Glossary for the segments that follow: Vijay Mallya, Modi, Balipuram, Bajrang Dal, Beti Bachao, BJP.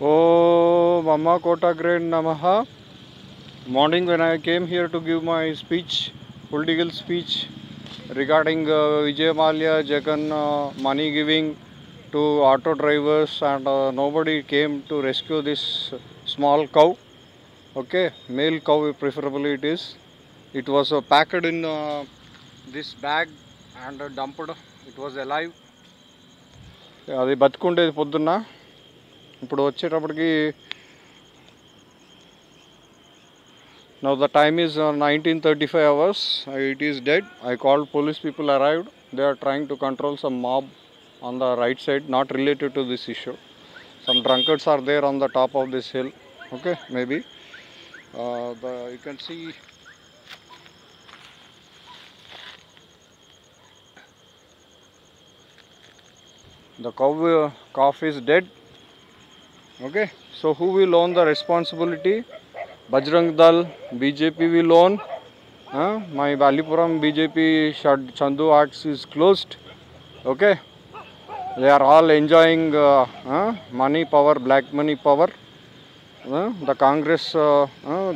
Om Amma Kotagre Namaha. Morning when I came here to give my speech, political speech regarding Vijay Mallya, Jagannmoney giving to auto drivers, and nobody came to rescue this small cow. Okay, male cow preferably it is. It was packed in this bag and dumped. It was alive. అది బతుకుండేది పొద్దున్న, ఇప్పుడు వచ్చేటప్పటికి now the time is 19:35 hours. It is dead. I called police, people arrived. They are trying to control some mob on the right side, not related to this issue. Some drunkards are there on the top of this hill. Okay, maybe you can see the calf is dead. Okay, so who will own the responsibility? Bajrang Dal, BJP will own. My Balipuram BJP Chandu Arts is closed. Okay, they are all enjoying money power, black money power. The Congress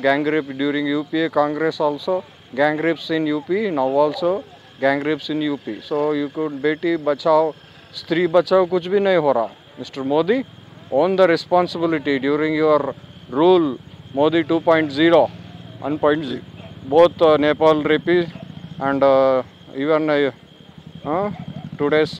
gang rape during UPA Congress also, gang rapes in UP, now also gang rapes in UP. So you could beti bachao, स्त्री बचाओ, कुछ भी नहीं हो रहा. Mister Modi, on the responsibility during your rule Modi 2.0 1.0, both Nepal रेपी and even today's